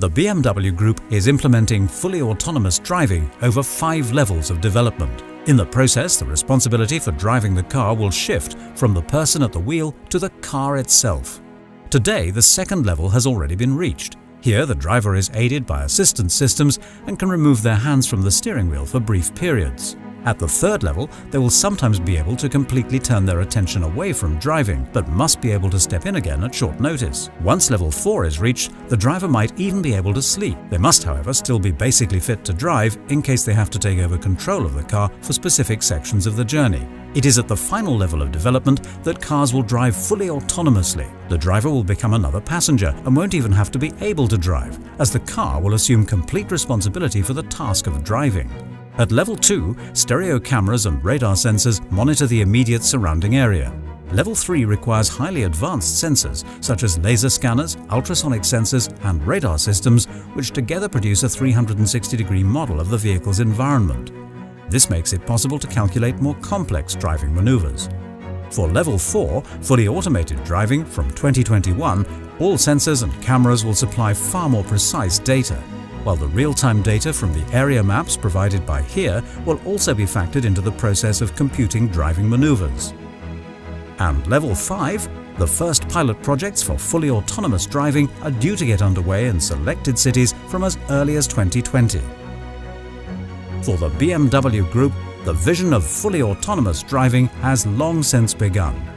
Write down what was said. The BMW Group is implementing fully autonomous driving over 5 levels of development. In the process, the responsibility for driving the car will shift from the person at the wheel to the car itself. Today, the second level has already been reached. Here, the driver is aided by assistance systems and can remove their hands from the steering wheel for brief periods. At the third level, they will sometimes be able to completely turn their attention away from driving, but must be able to step in again at short notice. Once level 4 is reached, the driver might even be able to sleep. They must, however, still be basically fit to drive in case they have to take over control of the car for specific sections of the journey. It is at the final level of development that cars will drive fully autonomously. The driver will become another passenger and won't even have to be able to drive, as the car will assume complete responsibility for the task of driving. At level 2, stereo cameras and radar sensors monitor the immediate surrounding area. Level 3 requires highly advanced sensors such as laser scanners, ultrasonic sensors and radar systems, which together produce a 360-degree model of the vehicle's environment. This makes it possible to calculate more complex driving maneuvers. For level 4, fully automated driving from 2021, all sensors and cameras will supply far more precise data, while the real-time data from the area maps provided by here will also be factored into the process of computing driving maneuvers. And level 5, the first pilot projects for fully autonomous driving are due to get underway in selected cities from as early as 2020. For the BMW Group, the vision of fully autonomous driving has long since begun.